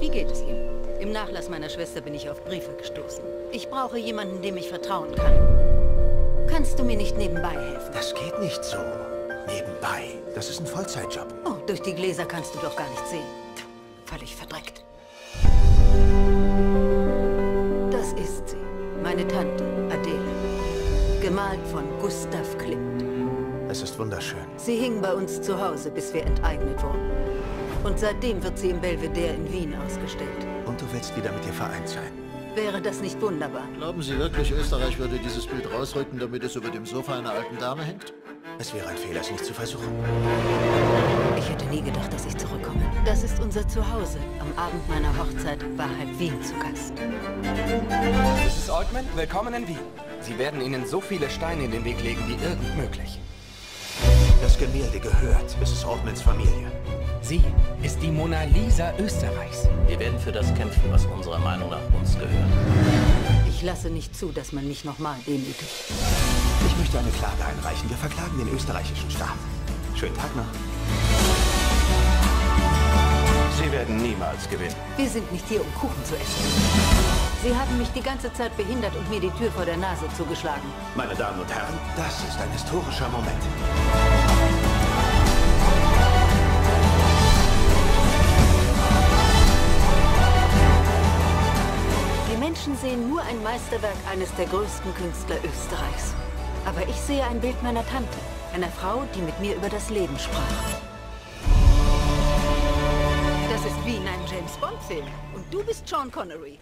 Wie geht es Ihnen? Im Nachlass meiner Schwester bin ich auf Briefe gestoßen. Ich brauche jemanden, dem ich vertrauen kann. Kannst du mir nicht nebenbei helfen? Das geht nicht so. Nebenbei. Das ist ein Vollzeitjob. Oh, durch die Gläser kannst du doch gar nicht sehen. Völlig verdreckt. Das ist sie. Meine Tante, Adele. Gemalt von Gustav Klimt. Es ist wunderschön. Sie hing bei uns zu Hause, bis wir enteignet wurden. Und seitdem wird sie im Belvedere in Wien ausgestellt. Und du willst wieder mit ihr vereint sein? Wäre das nicht wunderbar? Glauben Sie wirklich, Österreich würde dieses Bild rausrücken, damit es über dem Sofa einer alten Dame hängt? Es wäre ein Fehler, es nicht zu versuchen. Ich hätte nie gedacht, dass ich zurückkomme. Das ist unser Zuhause. Am Abend meiner Hochzeit war halb Wien zu Gast. Mrs. Altman, willkommen in Wien. Sie werden Ihnen so viele Steine in den Weg legen, wie irgend möglich. Das Gemälde gehört Mrs. Altmans Familie. Sie ist die Mona Lisa Österreichs. Wir werden für das kämpfen, was unserer Meinung nach uns gehört. Ich lasse nicht zu, dass man mich nochmal demütigt. Ich möchte eine Klage einreichen. Wir verklagen den österreichischen Staat. Schönen Tag noch. Sie werden niemals gewinnen. Wir sind nicht hier, um Kuchen zu essen. Sie haben mich die ganze Zeit behindert und mir die Tür vor der Nase zugeschlagen. Meine Damen und Herren, das ist ein historischer Moment. Menschen sehen nur ein Meisterwerk eines der größten Künstler Österreichs. Aber ich sehe ein Bild meiner Tante, einer Frau, die mit mir über das Leben sprach. Das ist wie in einem James-Bond-Film. Und du bist Sean Connery.